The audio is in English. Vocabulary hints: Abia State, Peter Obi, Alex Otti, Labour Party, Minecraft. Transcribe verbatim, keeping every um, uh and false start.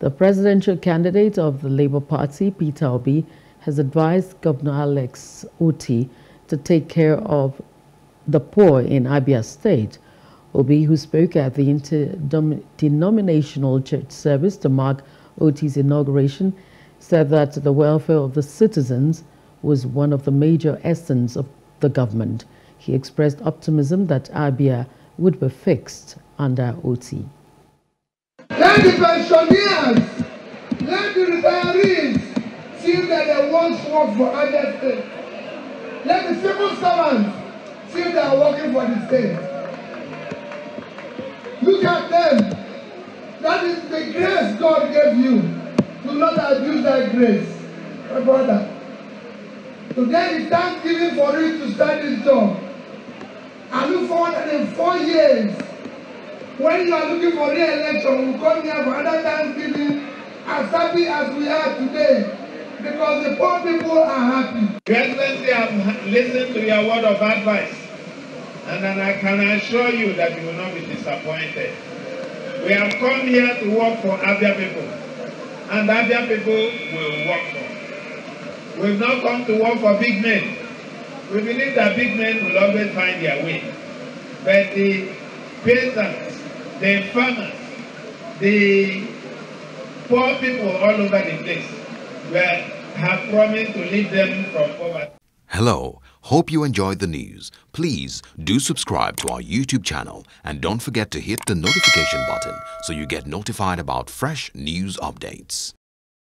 The presidential candidate of the Labour Party, Peter Obi, has advised Governor Alex Otti to take care of the poor in Abia State. Obi, who spoke at the interdenominational church service to mark Otti's inauguration, said that the welfare of the citizens was one of the major essence of the government. He expressed optimism that Abia would be fixed under Otti. Let the pensioners, let the retirees see that they once worked for Abia State. Let the civil servants see they are working for the state. Look at them. That is the grace God gave you. Do not abuse that grace, my brother. Today is Thanksgiving for you to start this job. I look forward that in four years, when you are looking for re-election, we'll come here for another Thanksgiving as happy as we are today, because the poor people are happy. Presidency, I've listened to your word of advice, and then I can assure you that you will not be disappointed. We have come here to work for Abia people, and Abia people will work for. We've not come to work for big men. We believe that big men will always find their way. But the peasants, the farmers, the poor people all over the place, we have promised to lead them from poverty. Hello. Hope you enjoyed the news. Please do subscribe to our YouTube channel and don't forget to hit the notification button so you get notified about fresh news updates.